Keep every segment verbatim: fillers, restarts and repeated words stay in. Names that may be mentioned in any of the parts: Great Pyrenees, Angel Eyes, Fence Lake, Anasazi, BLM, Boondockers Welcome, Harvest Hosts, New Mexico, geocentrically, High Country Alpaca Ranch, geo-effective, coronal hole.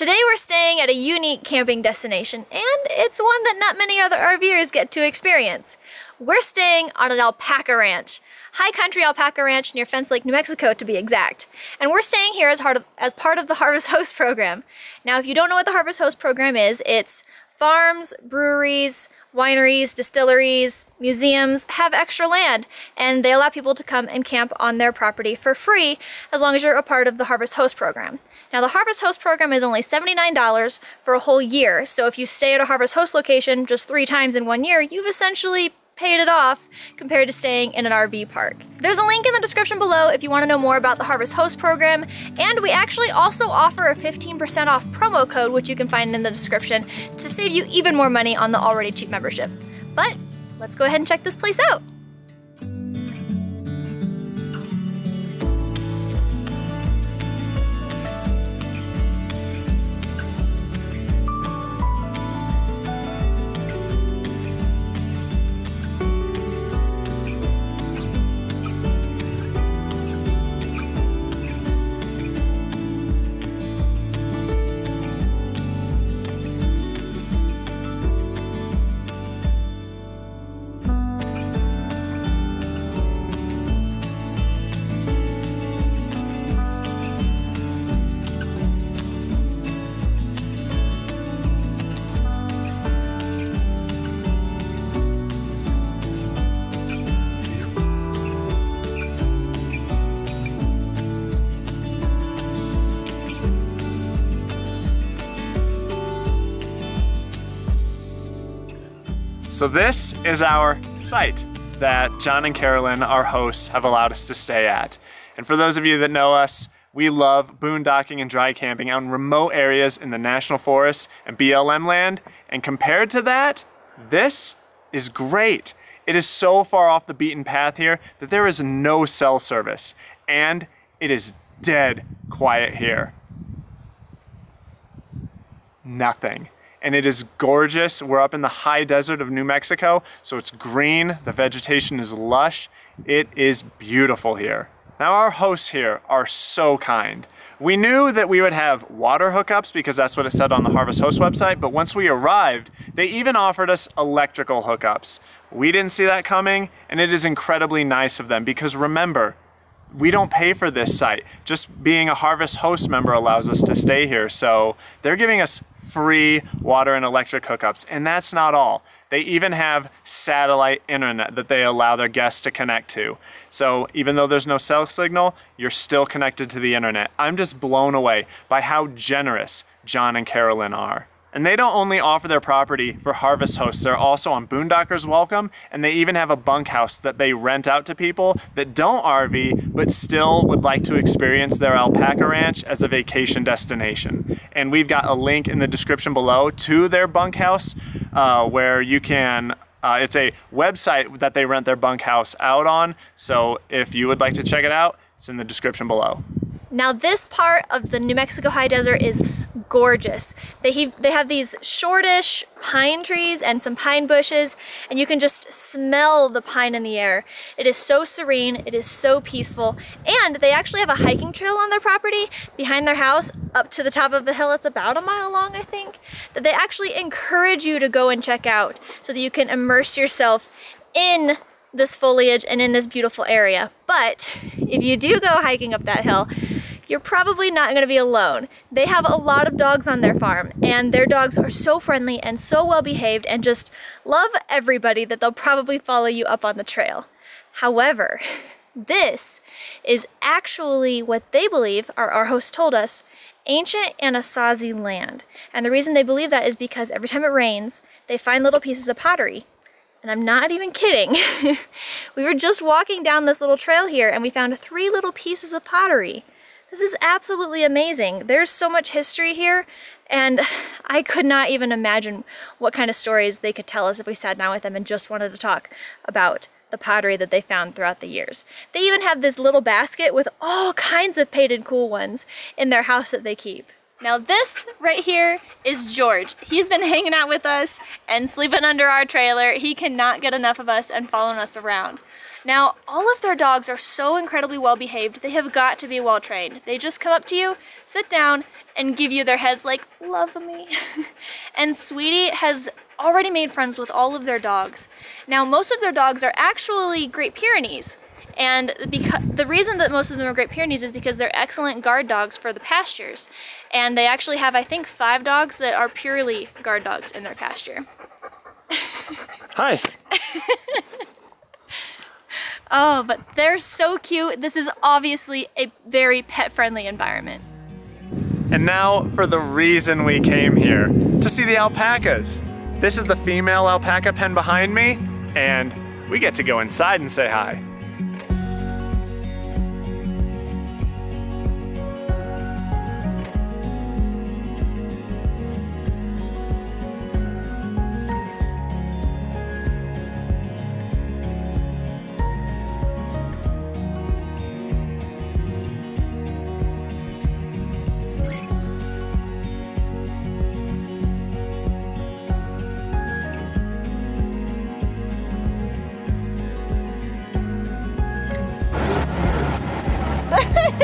Today we're staying at a unique camping destination, and it's one that not many other RVers get to experience. We're staying on an alpaca ranch, High Country Alpaca Ranch near Fence Lake, New Mexico to be exact. And we're staying here as, of, as part of the Harvest Host program. Now if you don't know what the Harvest Host program is, it's farms, breweries, wineries, distilleries, museums have extra land, and they allow people to come and camp on their property for free as long as you're a part of the Harvest Host program. Now the Harvest Host program is only seventy-nine dollars for a whole year, so if you stay at a Harvest Host location just three times in one year, you've essentially paid it off compared to staying in an R V park. There's a link in the description below if you want to know more about the Harvest Host program, and we actually also offer a fifteen percent off promo code, which you can find in the description, to save you even more money on the already cheap membership. But let's go ahead and check this place out. So this is our site that John and Carolyn, our hosts, have allowed us to stay at. And for those of you that know us, we love boondocking and dry camping out in remote areas in the national forests and B L M land. And compared to that, this is great. It is so far off the beaten path here that there is no cell service, and it is dead quiet here. Nothing. And it is gorgeous. We're up in the high desert of New Mexico, so it's green, the vegetation is lush. It is beautiful here. Now our hosts here are so kind. We knew that we would have water hookups because that's what it said on the Harvest Host website, but once we arrived, they even offered us electrical hookups. We didn't see that coming, and it is incredibly nice of them because remember, we don't pay for this site. Just being a Harvest Host member allows us to stay here, so they're giving us free water and electric hookups. And that's not all. They even have satellite internet that they allow their guests to connect to. So even though there's no cell signal, you're still connected to the internet. I'm just blown away by how generous John and Carolyn are. And they don't only offer their property for Harvest Hosts, they're also on Boondockers Welcome, and they even have a bunkhouse that they rent out to people that don't R V but still would like to experience their alpaca ranch as a vacation destination. And we've got a link in the description below to their bunkhouse uh, where you can, uh, it's a website that they rent their bunkhouse out on, so if you would like to check it out, it's in the description below. Now this part of the New Mexico high desert is gorgeous. They have, they have these shortish pine trees and some pine bushes, and you can just smell the pine in the air. It is so serene, it is so peaceful, and they actually have a hiking trail on their property behind their house up to the top of the hill. It's about a mile long, I think, that they actually encourage you to go and check out so that you can immerse yourself in this foliage and in this beautiful area. But if you do go hiking up that hill, you're probably not going to be alone. They have a lot of dogs on their farm, and their dogs are so friendly and so well behaved and just love everybody that they'll probably follow you up on the trail. However, this is actually what they believe, or our host told us, ancient Anasazi land. And the reason they believe that is because every time it rains, they find little pieces of pottery. And I'm not even kidding. We were just walking down this little trail here, and we found three little pieces of pottery. This is absolutely amazing. There's so much history here, and I could not even imagine what kind of stories they could tell us if we sat down with them and just wanted to talk about the pottery that they found throughout the years. They even have this little basket with all kinds of painted cool ones in their house that they keep. Now this right here is George. He's been hanging out with us and sleeping under our trailer. He cannot get enough of us and following us around. Now, all of their dogs are so incredibly well behaved, they have got to be well trained. They just come up to you, sit down, and give you their heads like, love me. And Sweetie has already made friends with all of their dogs. Now, most of their dogs are actually Great Pyrenees. And because, the reason that most of them are Great Pyrenees is because they're excellent guard dogs for the pastures. And they actually have, I think, five dogs that are purely guard dogs in their pasture. Hi. Oh, but they're so cute. This is obviously a very pet-friendly environment. And now for the reason we came here, to see the alpacas. This is the female alpaca pen behind me, and we get to go inside and say hi.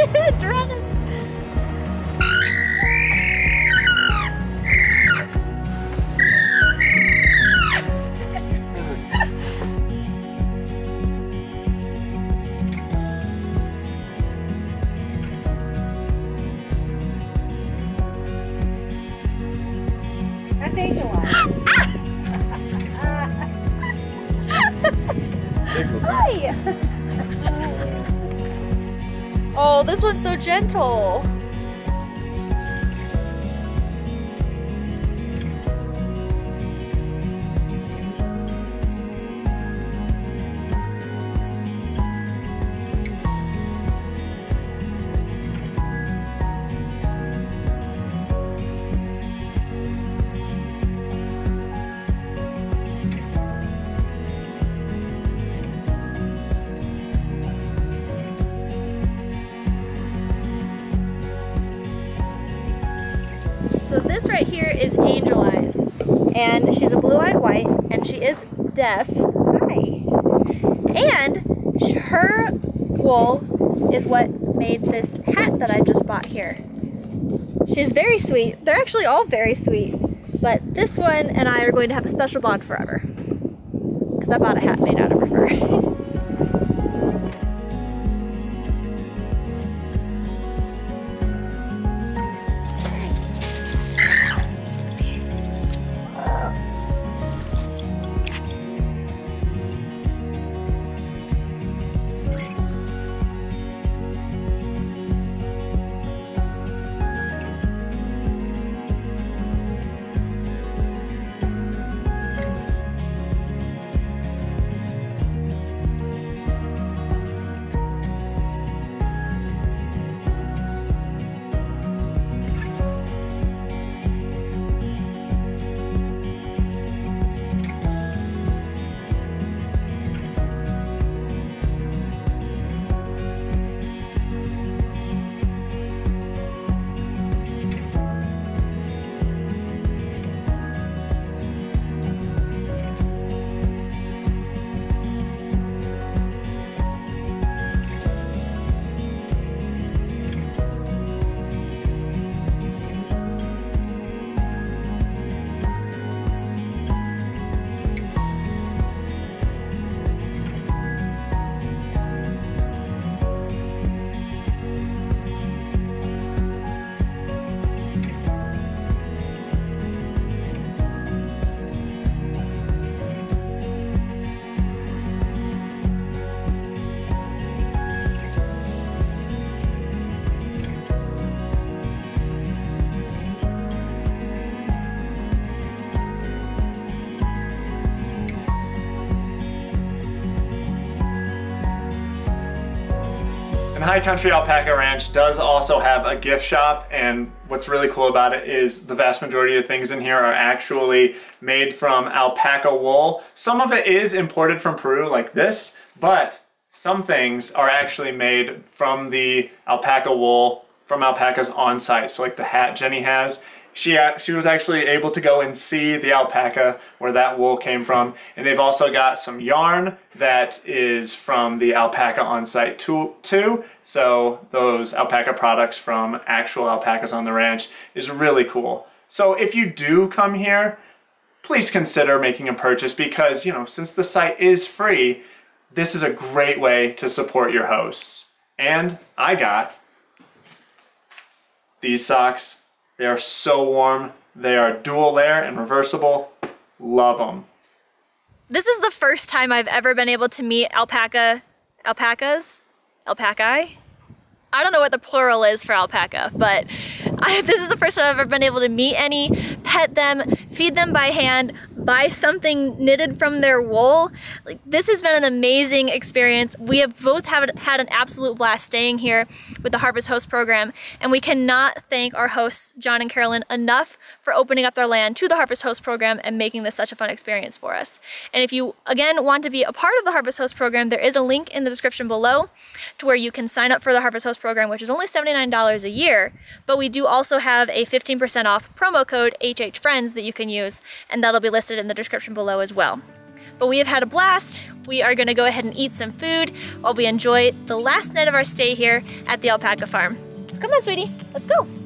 It's running. That's Angel Eyes. Hi. Oh, this one's so gentle. So this right here is Angel Eyes, and she's a blue-eyed white, and she is deaf. Hi. And her wool is what made this hat that I just bought here. She's very sweet. They're actually all very sweet, but this one and I are going to have a special bond forever, because I bought a hat made out of her fur. And High Country Alpaca Ranch does also have a gift shop, and what's really cool about it is the vast majority of things in here are actually made from alpaca wool. Some of it is imported from Peru like this, but some things are actually made from the alpaca wool, from alpacas on site. So like the hat Jenny has, she she was actually able to go and see the alpaca where that wool came from, and they've also got some yarn that is from the alpaca on site too. So those alpaca products from actual alpacas on the ranch is really cool. So if you do come here, please consider making a purchase, because, you know, since the site is free, this is a great way to support your hosts. And I got these socks. They are so warm. They are dual layer and reversible. Love them. This is the first time I've ever been able to meet alpaca, alpacas, alpacae? I don't know what the plural is for alpaca, but I, this is the first time I've ever been able to meet any, pet them, feed them by hand, buy something knitted from their wool. Like, this has been an amazing experience. We have both have had an absolute blast staying here with the Harvest Host program, and we cannot thank our hosts, John and Carolyn, enough for opening up their land to the Harvest Host program and making this such a fun experience for us. And if you, again, want to be a part of the Harvest Host program, there is a link in the description below to where you can sign up for the Harvest Host program, which is only seventy-nine dollars a year, but we do also have a fifteen percent off promo code H H friends that you can use, and that'll be listed in the description below as well. But we have had a blast. We are going to go ahead and eat some food while we enjoy the last night of our stay here at the alpaca farm. So come on, sweetie, let's go.